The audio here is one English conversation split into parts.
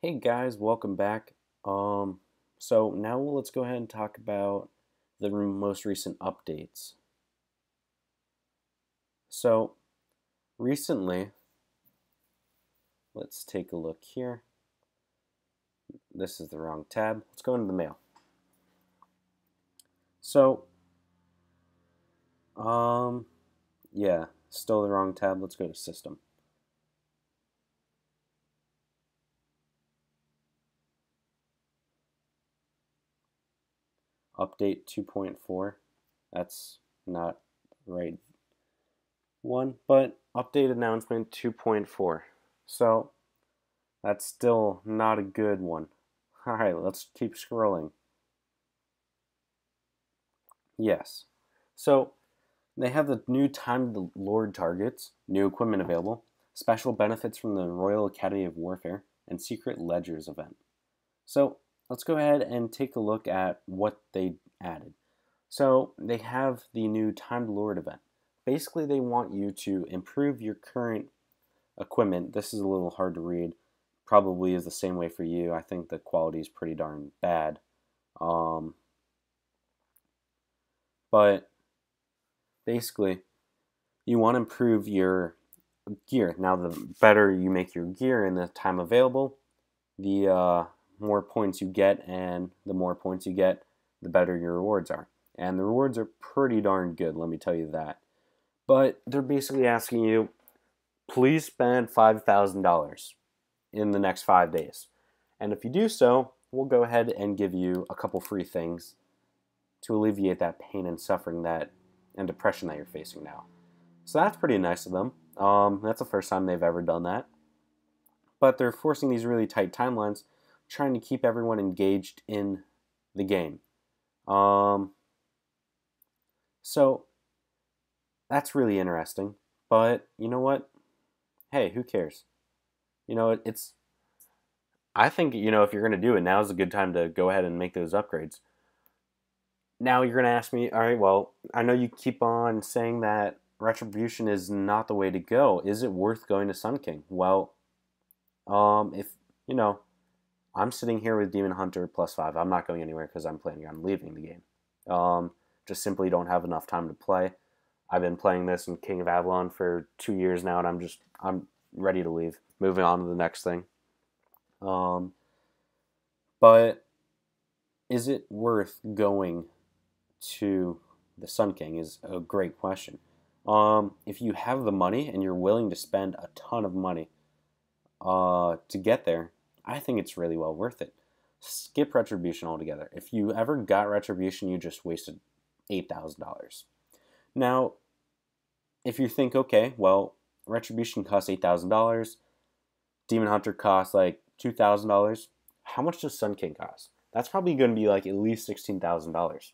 Hey guys, welcome back. So now let's go ahead and talk about the most recent updates. So recently, let's take a look here. This is the wrong tab. Let's go into the mail. So yeah, still the wrong tab. Let's go to system. Update 2.4, that's not the right one, but update announcement 2.4. So that's still not a good one. All right, let's keep scrolling. Yes, so they have the new Time of the Lord targets, new equipment available, special benefits from the Royal Academy of Warfare, and Secret Ledgers event. So let's go ahead and take a look at what they added. So they have the new Time to Lord event. Basically, they want you to improve your current equipment. This is a little hard to read. Probably is the same way for you. I think the quality is pretty darn bad. But basically, you want to improve your gear. Now, the better you make your gear in the time available, the more points you get, and the more points you get, the better your rewards are. And the rewards are pretty darn good, let me tell you that. But they're basically asking you, please spend $5,000 in the next 5 days. And if you do so, we'll go ahead and give you a couple free things to alleviate that pain and suffering that and depression that you're facing now. So that's pretty nice of them. That's the first time they've ever done that. But they're forcing these really tight timelines, trying to keep everyone engaged in the game. So that's really interesting, but you know what? Hey, who cares? You know, I think, you know, if you're going to do it, now's a good time to go ahead and make those upgrades. Now you're going to ask me, all right, well, I know you keep on saying that Retribution is not the way to go. Is it worth going to Sun King? Well, if, you know, I'm sitting here with Demon Hunter +5. I'm not going anywhere because I'm planning on leaving the game. Just simply don't have enough time to play. I've been playing this in King of Avalon for 2 years now, and I'm ready to leave. Moving on to the next thing. But is it worth going to the Sun King is a great question. If you have the money and you're willing to spend a ton of money to get there, I think it's really well worth it. Skip Retribution altogether. If you ever got Retribution, you just wasted $8,000. Now, if you think, okay, well, Retribution costs $8,000, Demon Hunter costs like $2,000, how much does Sun King cost? That's probably going to be like at least $16,000.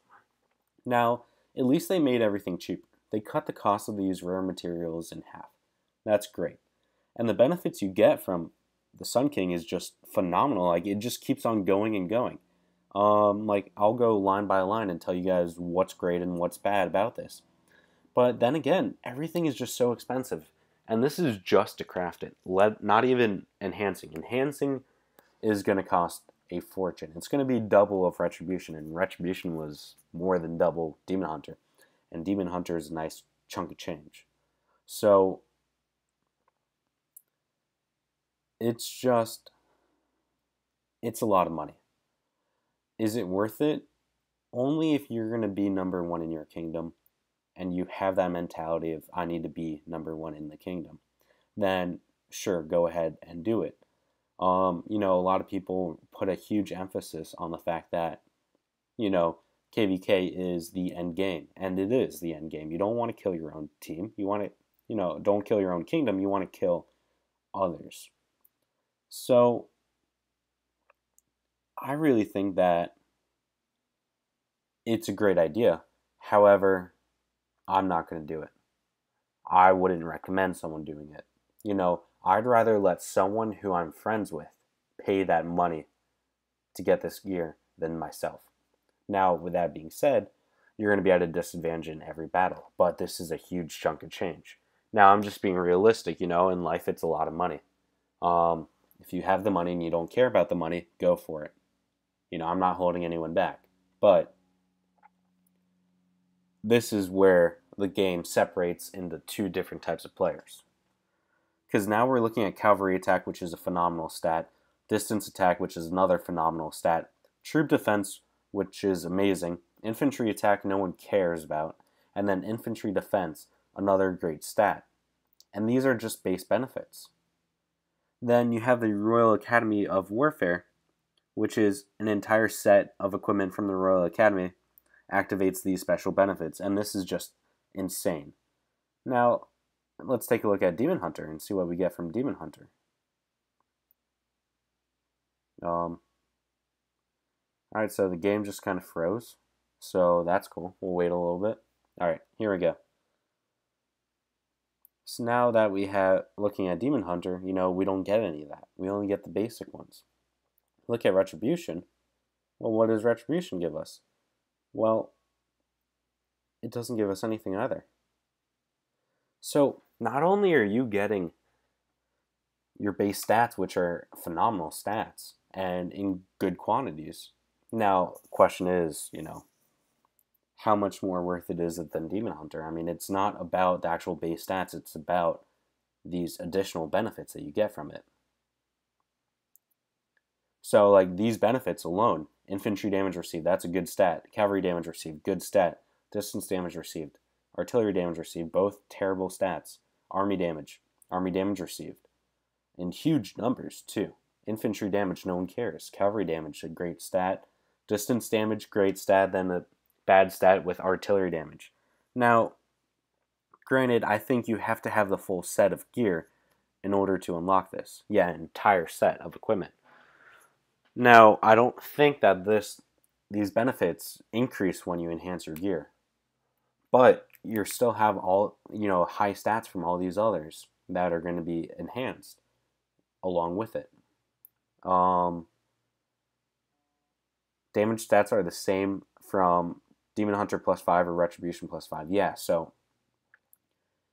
Now, at least they made everything cheaper. They cut the cost of these rare materials in half. That's great. And the benefits you get from the Sun King is just phenomenal. Like, it just keeps on going and going. Like, I'll go line by line and tell you guys what's great and what's bad about this. But then again, everything is just so expensive. And this is just to craft it. Not even enhancing. Enhancing is going to cost a fortune. It's going to be double of Retribution. And Retribution was more than double Demon Hunter. And Demon Hunter is a nice chunk of change. So it's just, it's a lot of money. Is it worth it? Only if you're going to be #1 in your kingdom and you have that mentality of, I need to be #1 in the kingdom. Then, sure, go ahead and do it. You know, a lot of people put a huge emphasis on the fact that, you know, KVK is the end game. And it is the end game. You don't want to kill your own team. You want to, you know, don't kill your own kingdom. You want to kill others. So I really think that it's a great idea. However, I'm not going to do it. I wouldn't recommend someone doing it. You know, I'd rather let someone who I'm friends with pay that money to get this gear than myself. Now, with that being said, you're going to be at a disadvantage in every battle, but this is a huge chunk of change. Now, I'm just being realistic, you know, in life it's a lot of money. If you have the money and you don't care about the money, go for it. You know, I'm not holding anyone back. But this is where the game separates into two different types of players. Because now we're looking at cavalry attack, which is a phenomenal stat. Distance attack, which is another phenomenal stat. Troop defense, which is amazing. Infantry attack, no one cares about. And then infantry defense, another great stat. And these are just base benefits. Then you have the Royal Academy of Warfare, which is an entire set of equipment from the Royal Academy, activates these special benefits. And this is just insane. Now, let's take a look at Demon Hunter and see what we get from Demon Hunter. Alright, so the game just kind of froze. So that's cool. We'll wait a little bit. Alright, here we go. So now that we have, looking at Demon Hunter, you know, we don't get any of that. We only get the basic ones. Look at Retribution. Well, what does Retribution give us? Well, it doesn't give us anything either. So, not only are you getting your base stats, which are phenomenal stats, and in good quantities. Now, question is, you know, how much more worth it is it than Demon Hunter? I mean, it's not about the actual base stats, it's about these additional benefits that you get from it. So, like, these benefits alone, infantry damage received, that's a good stat. Cavalry damage received, good stat. Distance damage received. Artillery damage received, both terrible stats. Army damage received. In huge numbers, too. Infantry damage, no one cares. Cavalry damage, a great stat. Distance damage, great stat, then a bad stat with artillery damage. Now, granted, I think you have to have the full set of gear in order to unlock this. Yeah, an entire set of equipment. Now, I don't think that these benefits increase when you enhance your gear. But you still have all, you know, high stats from all these others that are going to be enhanced along with it. Damage stats are the same from Demon Hunter +5 or Retribution +5. Yeah, so,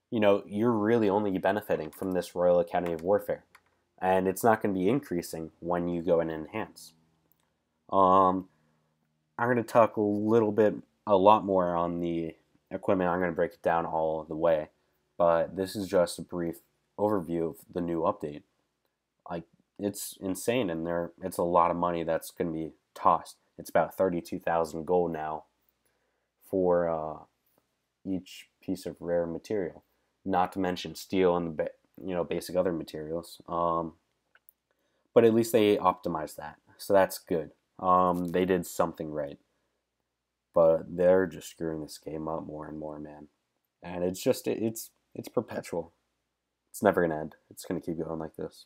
you know, you're really only benefiting from this Royal Academy of Warfare. And it's not going to be increasing when you go and enhance. I'm going to talk a lot more on the equipment. I'm going to break it down all the way, but this is just a brief overview of the new update. Like, it's insane, and it's a lot of money that's going to be tossed. It's about 32,000 gold now for each piece of rare material, not to mention steel and the basic other materials. But at least they optimized that, so that's good. They did something right. But they're just screwing this game up more and more, man. And it's just, it's perpetual. It's never going to end. It's going to keep going like this.